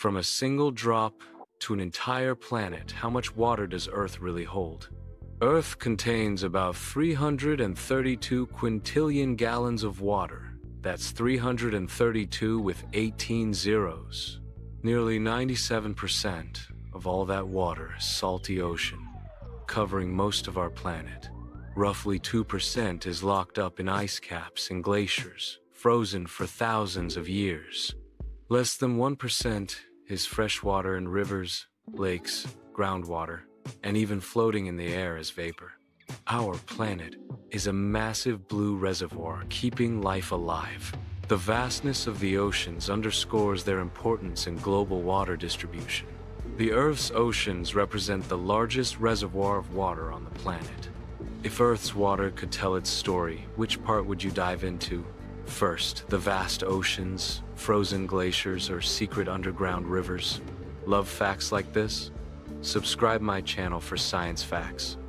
From a single drop to an entire planet, how much water does Earth really hold? Earth contains about 332 quintillion gallons of water. That's 332 with 18 zeros. Nearly 97% of all that water is salty ocean, covering most of our planet. Roughly 2% is locked up in ice caps and glaciers, frozen for thousands of years. Less than 1% is freshwater in rivers, lakes, groundwater, and even floating in the air as vapor. Our planet is a massive blue reservoir keeping life alive. The vastness of the oceans underscores their importance in global water distribution. The Earth's oceans represent the largest reservoir of water on the planet. If Earth's water could tell its story, which part would you dive into? First, the vast oceans, frozen glaciers, or secret underground rivers. Love facts like this? Subscribe my channel for science facts.